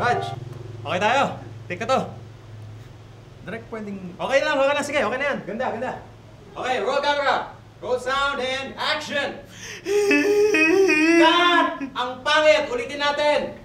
Badge! Okay tayo! Pick na to! Direct pwedeng... Okay lang! Sige! Okay na yan! Ganda! Ganda! Okay! Roll camera! Roll sound and action! Cut! Ang pangit! Ulitin natin!